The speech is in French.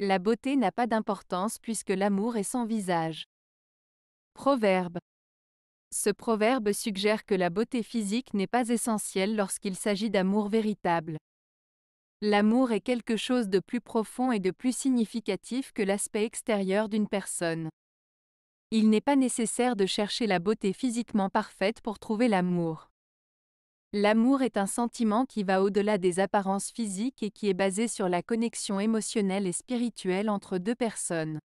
La beauté n'a pas d'importance puisque l'amour est sans visage. Proverbe. Ce proverbe suggère que la beauté physique n'est pas essentielle lorsqu'il s'agit d'amour véritable. L'amour est quelque chose de plus profond et de plus significatif que l'aspect extérieur d'une personne. Il n'est pas nécessaire de chercher la beauté physiquement parfaite pour trouver l'amour. L'amour est un sentiment qui va au-delà des apparences physiques et qui est basé sur la connexion émotionnelle et spirituelle entre deux personnes.